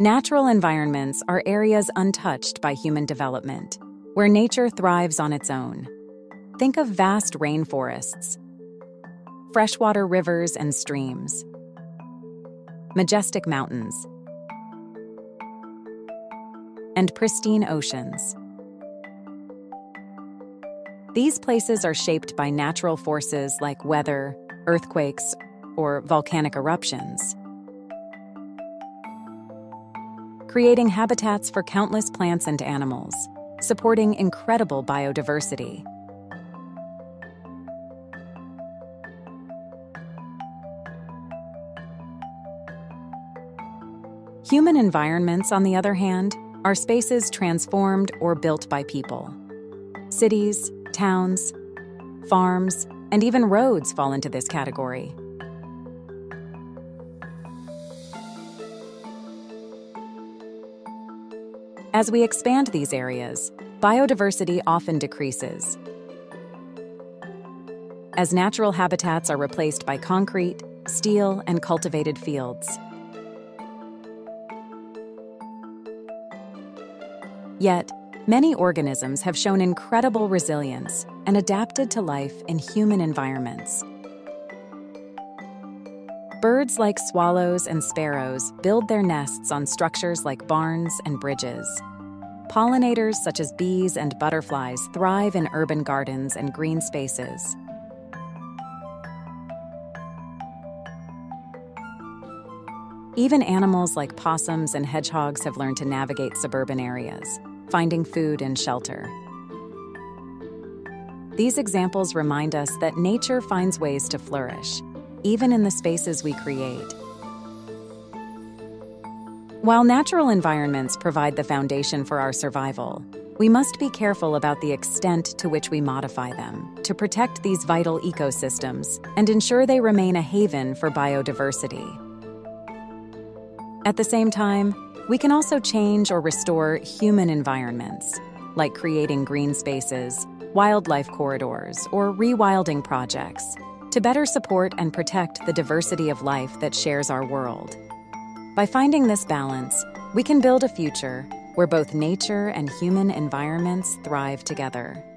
Natural environments are areas untouched by human development, where nature thrives on its own. Think of vast rainforests, freshwater rivers and streams, majestic mountains, and pristine oceans. These places are shaped by natural forces like weather, earthquakes, or volcanic eruptions, creating habitats for countless plants and animals, supporting incredible biodiversity. Human environments, on the other hand, are spaces transformed or built by people. Cities, towns, farms, and even roads fall into this category. As we expand these areas, biodiversity often decreases, as natural habitats are replaced by concrete, steel, and cultivated fields. Yet, many organisms have shown incredible resilience and adapted to life in human environments. Birds like swallows and sparrows build their nests on structures like barns and bridges. Pollinators such as bees and butterflies thrive in urban gardens and green spaces. Even animals like possums and hedgehogs have learned to navigate suburban areas, finding food and shelter. These examples remind us that nature finds ways to flourish, even in the spaces we create. While natural environments provide the foundation for our survival, we must be careful about the extent to which we modify them to protect these vital ecosystems and ensure they remain a haven for biodiversity. At the same time, we can also change or restore human environments, like creating green spaces, wildlife corridors, or rewilding projects, to better support and protect the diversity of life that shares our world. By finding this balance, we can build a future where both nature and human environments thrive together.